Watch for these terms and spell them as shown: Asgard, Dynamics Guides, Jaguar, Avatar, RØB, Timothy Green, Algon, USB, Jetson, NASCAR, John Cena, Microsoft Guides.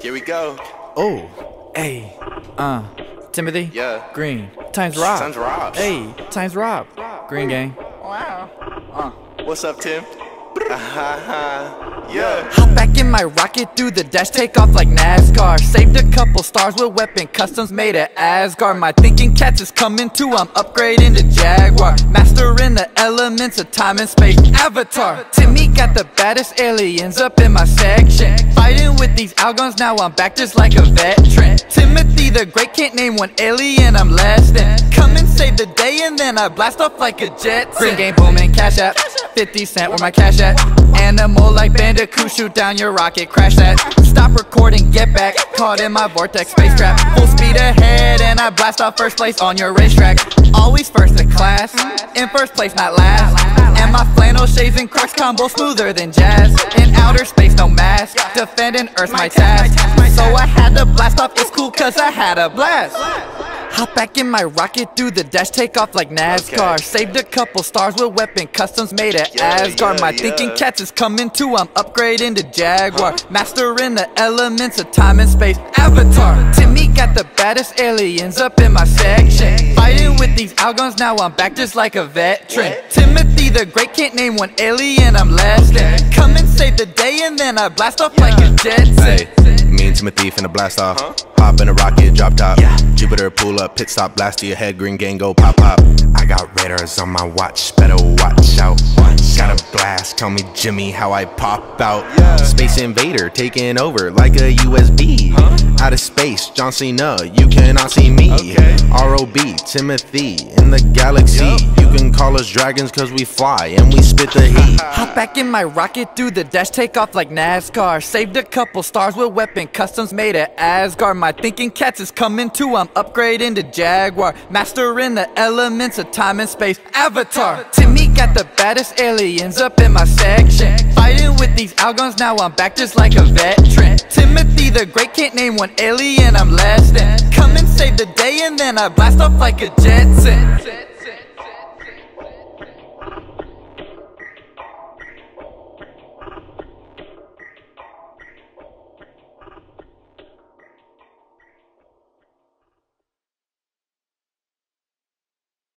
Here we go. Oh, hey, Timothy? Yeah. Green. Times RØB. Times RØB. Hey, times RØB. Green gang. Wow. What's up, Tim? Yeah. Hop back in my rocket through the dash, take off like NASCAR. Saved a couple stars with weapon customs made at Asgard. My thinking cats is coming too, I'm upgrading to Jaguar. Mastering the elements of time and space, Avatar. Timmy got the baddest aliens up in my section. Fighting with these Algons, now I'm back just like a veteran. Timothy the Great, can't name one alien I'm less than. Come and save the day and then I blast off like a Jetson. Green game booming, cash app, 50 cent where my cash at. Animal like Bandicoot, shoot down your rocket, crash that. Stop recording, get back, caught in my vortex space trap. Full speed ahead and I blast off first place on your racetrack. Always first in class, in first place not last. And my flannel shades and Crocs combo smoother than jazz. In outer space no mask, defending Earth my task. So I had to blast off, it's cool cause I had a blast. Hop back in my rocket through the dash, take off like NASCAR. Okay. Saved a couple stars with weapon customs made at Asgard. My thinking cats is coming too, I'm upgrading to Jaguar. Mastering the elements of time and space, Avatar. Timmy got the baddest aliens up in my section. Fighting with these Algons, now I'm back just like a veteran. Timothy the Great, can't name one alien I'm less than. Come and save the day and then I blast off like a Jetson. Hey, me and Timothy finna blast off. Hop in a rocket, drop top. Jupiter pull up, pit stop, blast to your head, green gang go pop pop. I got radars on my watch, better watch out. Got a blast, call me Jimmy, how I pop out. Space invader taking over like a USB. Out of space, John Cena, you cannot see me. ROB, Timothy, in the galaxy. You can call us dragons cause we fly and we spit the heat. Hop back in my rocket through the dash, take off like NASCAR. Saved a couple stars with weapon customs made at Asgard. My thinking cats is coming too, I'm upgrading to Jaguar. Mastering the elements of time and space, Avatar. Timmy got the baddest aliens up in my section. Fighting with these Algons, now I'm back just like a veteran. Timothy the Great, can't name one alien I'm less than. Come and save the day and then I blast off like a Jetson.